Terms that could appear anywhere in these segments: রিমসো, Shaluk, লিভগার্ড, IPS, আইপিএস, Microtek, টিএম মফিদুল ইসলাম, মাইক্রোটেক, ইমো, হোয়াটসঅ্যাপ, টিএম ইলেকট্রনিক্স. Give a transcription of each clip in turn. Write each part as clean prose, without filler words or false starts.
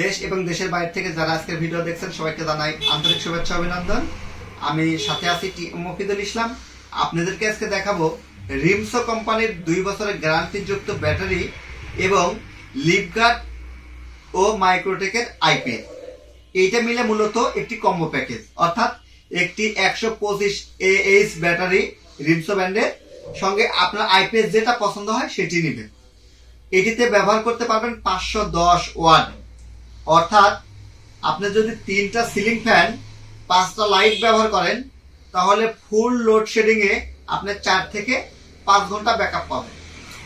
দেশ এবং দেশের বাইরে থেকে যারা আজকের ভিডিও দেখছেন সবাইকে জানাই আন্তরিক শুভেচ্ছা অভিনন্দন। আমি সাথে আছি টিএম মফিদুল ইসলাম। আপনাদেরকে আজকে দেখাবো রিমসো কোম্পানির 2 বছরের গ্যারান্টিযুক্ত ব্যাটারি এবং লিভগার্ড ও মাইক্রোটেকের আইপিএস, এইটা মিলে মূলত একটি কম্বো প্যাকেজ, অর্থাৎ একটি 125 Ah ব্যাটারি রিমসো ব্র্যান্ডের সঙ্গে আপনার আইপিএস যেটা পছন্দ হয় সেটি নেবেন। এটিতে ব্যবহার করতে পারবেন 510 ওয়াট, অর্থাৎ আপনি যদি 3টা সিলিং ফ্যান 5টা লাইট ব্যবহার করেন তাহলে ফুল লোডশেডিংয়ে আপনি 4 থেকে 5 ঘন্টা ব্যাকআপ পাবেন।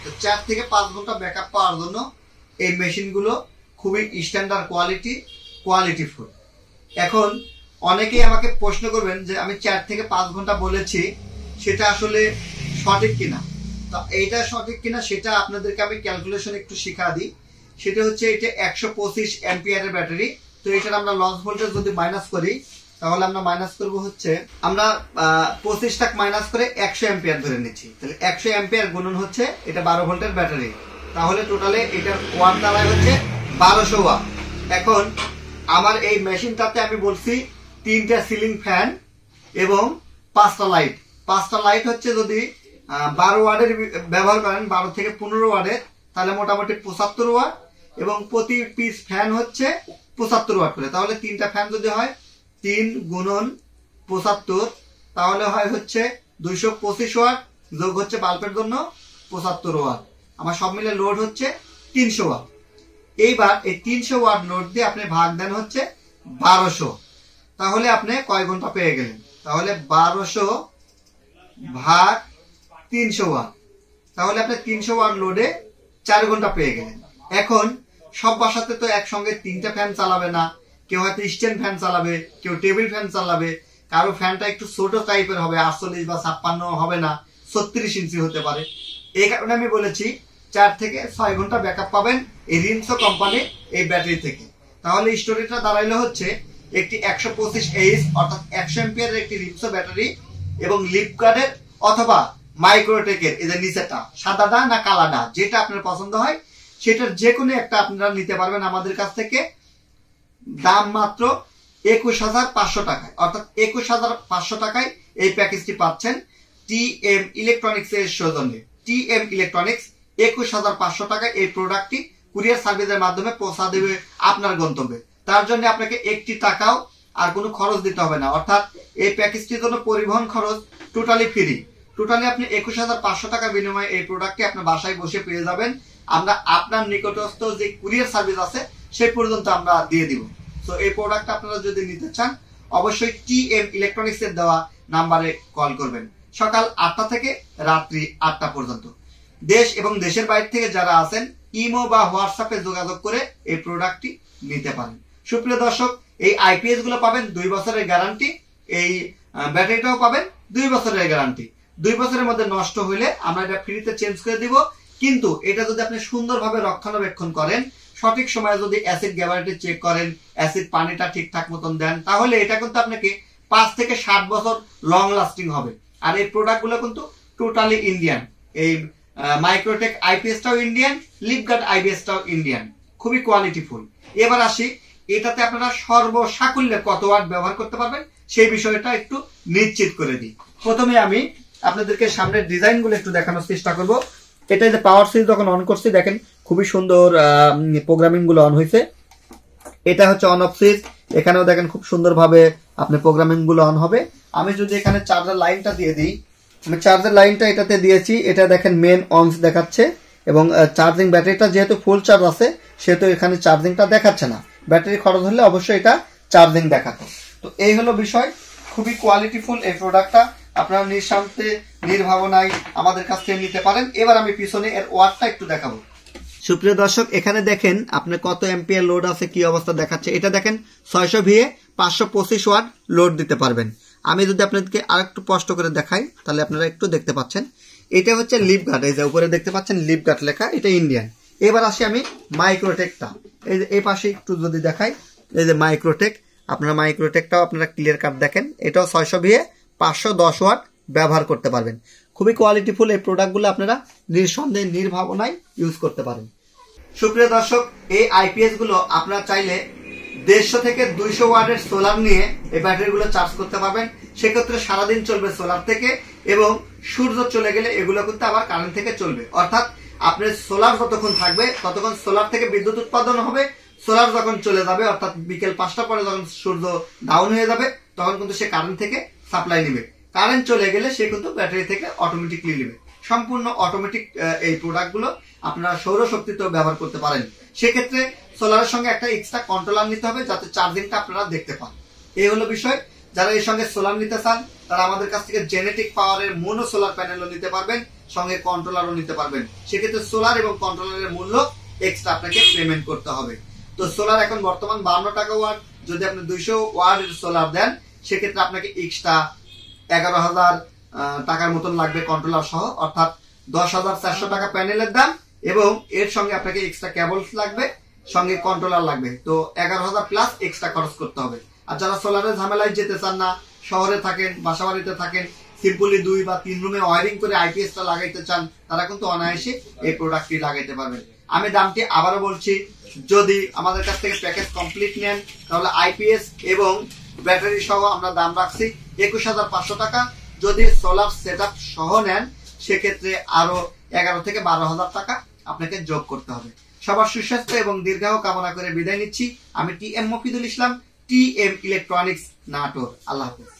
তো 4 থেকে 5 ঘন্টা ব্যাকআপ পাওয়ার জন্য এই মেশিনগুলো খুবই স্ট্যান্ডার্ড কোয়ালিটিফুল। এখন অনেকেই আমাকে প্রশ্ন করবেন যে আমি 4 থেকে 5 ঘন্টা বলেছি, সেটা আসলে সঠিক কিনা। তো এইটা সঠিক কিনা সেটা আপনাদেরকে আমি ক্যালকুলেশন একটু শিখা দিই। সেটা হচ্ছে এটা 125 অ্যাম্পিয়ারের ব্যাটারি। তো এটার আমরা লস ভোল্টেজ যদি মাইনাস করি তাহলে আমরা মাইনাস করব হচ্ছে, আমরা 25টাকে মাইনাস করে 100 অ্যাম্পিয়ার ধরে নিচ্ছি, তাহলে 100 অ্যাম্পিয়ার গুণন হচ্ছে এটা 12 ভোল্টের ব্যাটারি, তাহলে টোটালে এটার ওয়াট দাঁড়ায় হচ্ছে 1200 ওয়াট। এখন আমার এই মেশিনটাতে আমি বলছি 3টা সিলিং ফ্যান এবং 5টা লাইট। 5টা লাইট হচ্ছে যদি 12 ওয়াটের ব্যবহার করেন 12 থেকে 15 ওয়াটের, তাহলে মোটামুটি 75 ওয়াট, এবং প্রতি পিস ফ্যান হচ্ছে 75 ওয়াট করে। তাহলে 3টা ফ্যান যদি হয় 3 গুণন 75, তাহলে হয় হচ্ছে 225 ওয়াট, যোগ হচ্ছে বাল্বের জন্য 75 ওয়াট, আমার সব মিলে লোড হচ্ছে 300 ওয়াট। এইবার এই 300 ওয়াট লোড দিয়ে আপনি ভাগ দেন হচ্ছে 1200, তাহলে আপনি কয় ঘন্টা পেয়ে গেলেন? তাহলে 1200 ভাগ 300 ওয়াট, তাহলে আপনি 300 ওয়াট লোডে 4 ঘন্টা পেয়ে গেলেন। এখন সব বাসাতে তো একসঙ্গে 3টা ফ্যান চালাবে না, কেউ হয়তো স্ট্যান্ড ফ্যান চালাবে, কেউ টেবিল ফ্যান চালাবে, কারো ফ্যানটা একটু ছোট টাইপের হবে, 48 বা 56 হবে না, 36 ইঞ্চি হতে পারে। এই কারণে আমি বলেছি 4 থেকে 6 ঘন্টা ব্যাকআপ পাবেন এই রিমসো কোম্পানির এই ব্যাটারি থেকে। তাহলে স্টোরিটা দাঁড়াইলো হচ্ছে একটি 125 Ah অর্থাৎ 100 অ্যাম্পিয়ারের একটি রিমসো ব্যাটারি এবং লিভগার্ডের অথবা মাইক্রোটেকের এই যে নিচেটা সাদাটা না কালাটা যেটা আপনার পছন্দ হয় সেটার যে কোনো একটা আপনারা নিতে পারবেন আমাদের কাছ থেকে, দাম মাত্র 21,500 টাকায়, অর্থাৎ 21,500 টাকায় এই প্যাকেজটি পাচ্ছেন টিএম ইলেকট্রনিক্স এর সৌজন্যে। টিএম ইলেকট্রনিক্স 21,500 টাকায় এই প্রোডাক্টটি কুরিয়ার সার্ভিসের মাধ্যমে পৌঁছা দেবে আপনার গন্তব্যে। তার জন্য আপনাকে 1টি টাকাও আর কোনো খরচ দিতে হবে না, অর্থাৎ এই প্যাকেজটির জন্য পরিবহন খরচ টোটালি ফ্রি। টোটালি আপনি 21,500 টাকা বিনিময়ে এই প্রোডাক্টটি আপনার বাসায় বসে পেয়ে যাবেন। আমরা আপনার নিকটস্থ যে কুরিয়ার সার্ভিস আছে সেই পর্যন্ত আমরা দিয়ে দিব। তো এই প্রোডাক্ট আপনারা যদি নিতে চান অবশ্যই টিএম ইলেকট্রনিক্স এর দেওয়া নাম্বারে কল করবেন, সকাল 8টা থেকে রাত্রি 8টা পর্যন্ত। দেশ এবং দেশের বাইরে থেকে যারা আছেন ইমো বা হোয়াটসঅ্যাপে যোগাযোগ করে এই প্রোডাক্টটি নিতে পারেন। সুপ্রিয় দর্শক, এই আইপিএস গুলো পাবেন 2 বছরের গ্যারান্টি, এই ব্যাটারিটাও পাবেন 2 বছরের গ্যারান্টি। 2 বছরের মধ্যে নষ্ট হলে আমরা এটা ফ্রিতে চেঞ্জ করে দিব, কিন্তু এটা যদি আপনি সুন্দরভাবে রক্ষণাবেক্ষণ করেন, সঠিক সময়ে যদি অ্যাসিড গ্যাভারিটি চেক করেন, অ্যাসিড পানিটা ঠিকঠাক মতন দেন, তাহলে এটা কিন্তু আপনাকে 5 থেকে 60 বছর লং লাস্টিং হবে। আর এই প্রোডাক্টগুলো কিন্তু টোটালি ইন্ডিয়ান, এই মাইক্রোটেক আইপিএসটাও ইন্ডিয়ান, লিভগার্ড আইপিএসটাও ইন্ডিয়ান, খুবই কোয়ালিটিফুল। এবার আসি এটাতে আপনারা সর্বসাকুল্যে কত ওয়াট ব্যবহার করতে পারবেন সেই বিষয়টা একটু নিশ্চিত করে দিই। প্রথমে আমি আপনাদেরকে সামনের ডিজাইনগুলো একটু দেখানোর চেষ্টা করব। এটা যে পাওয়ার সুইচ যখন অন করছি দেখেন খুবই সুন্দর প্রোগ্রামিং গুলো অন হয়েছে। এটা হচ্ছে অন অফ সুইচ, এখানেও দেখেন খুব সুন্দরভাবে আপনি প্রোগ্রামিং গুলো অন হবে। আমি যদি এখানে চার্জার লাইনটা দিয়ে দিই, আমি চার্জার লাইনটা এটাতে দিয়েছি, এটা দেখেন মেন অনস দেখাচ্ছে, এবং চার্জিং ব্যাটারিটা যেহেতু ফুল চার্জ আছে সেহেতু এখানে চার্জিংটা দেখাচ্ছে না, ব্যাটারি খরচ হলে অবশ্যই এটা চার্জিং দেখাতো। তো এই হলো বিষয়, খুবই কোয়ালিটিফুল এই প্রোডাক্টটা, আপনারা নিঃশান্তে নির্ভাবনায় আমাদের কাছ থেকে নিতে পারেন। এবার আমি পিছনে এর ওয়াটটা একটু দেখাবো। সুপ্রিয় দর্শক, এখানে দেখেন আপনার কত অ্যাম্পিয়ার লোড আছে, কি অবস্থা দেখাচ্ছে। এটা দেখেন 600 VA 525 ওয়াট লোড দিতে পারবেন। আমি যদি আপনাদেরকে আরেকটু স্পষ্ট করে দেখাই তাহলে আপনারা একটু দেখতে পাচ্ছেন, এটা হচ্ছে লিভগার্ড, এই যে উপরে দেখতে পাচ্ছেন লিভগার্ড লেখা, এটা ইন্ডিয়ান। এবার আসি আমি মাইক্রোটেকটা, এই যে এই পাশে একটু যদি দেখাই, এই যে মাইক্রোটেক, আপনারা মাইক্রোটেকটাও আপনারা ক্লিয়ার কাট দেখেন, এটাও 600 VA 510 ওয়াট ব্যবহার করতে পারবেন। খুবই কোয়ালিটিফুল এই প্রোডাক্টগুলো আপনারা নিঃসন্দেহে নির্ভাবনায় ইউজ করতে পারেন। সুপ্রিয় দর্শক, এই আইপিএস গুলো আপনারা চাইলে 150 থেকে 200 ওয়াটের সোলার নিয়ে এই ব্যাটারিগুলো চার্জ করতে পারবেন। সেক্ষেত্রে সারাদিন চলবে সোলার থেকে, এবং সূর্য চলে গেলে এগুলো কিন্তু আবার কারেন্ট থেকে চলবে। অর্থাৎ আপনার সোলার যতক্ষণ থাকবে ততক্ষণ সোলার থেকে বিদ্যুৎ উৎপাদন হবে, সোলার যখন চলে যাবে অর্থাৎ বিকেল 5টা পরে যখন সূর্য ডাউন হয়ে যাবে তখন কিন্তু সে কারেন্ট থেকে সাপ্লাই নেবে। কারেন্ট চলে গেলে সে কিন্তু ব্যাটারি থেকে অটোমেটিকলি নেবে। সম্পূর্ণ অটোমেটিক এই প্রোডাক্টগুলো আপনারা সৌরশক্তিতেও ব্যবহার করতে পারেন। সেক্ষেত্রে সোলারের সঙ্গে একটা এক্সট্রা কন্ট্রোলার নিতে হবে যাতে চার্জিংটা আপনারা দেখতে পান। এই হলো বিষয়। যারা এর সঙ্গে সোলার নিতে চান তারা আমাদের কাছ থেকে জেনেটিক পাওয়ারের মনো সোলার প্যানেলও নিতে পারবেন, সঙ্গে কন্ট্রোলারও নিতে পারবেন। সেক্ষেত্রে সোলার এবং কন্ট্রোলারের মূল্য এক্সট্রা আপনাকে পেমেন্ট করতে হবে। তো সোলার এখন বর্তমান 52 টাকা ওয়াট। যদি আপনি 200 ওয়াটের সোলার দেন সেক্ষেত্রে আপনাকে এক্সট্রা 11,000 টাকার মতন লাগবে কন্ট্রোলার সহ, অর্থাৎ 10,400 টাকা প্যানেলের দাম, এবং এর সঙ্গে আপনাকে এক্সট্রা কেবলস লাগবে, সঙ্গে কন্ট্রোলার লাগবে। তো 11,000 প্লাস এক্সট্রা খরচ করতে হবে। আর যারা সোলারের ঝামেলায় যেতে চান না, শহরে থাকেন, বাসাবাড়িতে থাকেন, সিম্পলি 2 বা 3 রুমে ওয়ারিং করে আইপিএসটা লাগাইতে চান, তারা কিন্তু অনায়াসে এই প্রোডাক্টটি লাগাইতে পারবেন। আমি দামটি আবারও বলছি, যদি আমাদের কাছ থেকে প্যাকেজ কমপ্লিট নেন তাহলে আইপিএস এবং ব্যাটারি সহ আমরা দাম রাখছি 21,500 টাকা। যদি সোলার সেটআপ সহ নেন সেক্ষেত্রে আরো 11,000 থেকে 12,000 টাকা আপনাকে যোগ করতে হবে। সবার সুস্বাস্থ্য এবং দীর্ঘায়ু কামনা করে বিদায় নিচ্ছি। আমি টিএম মফিদুল ইসলাম, TM electronics, Natore. আল্লাহ হাফেজ।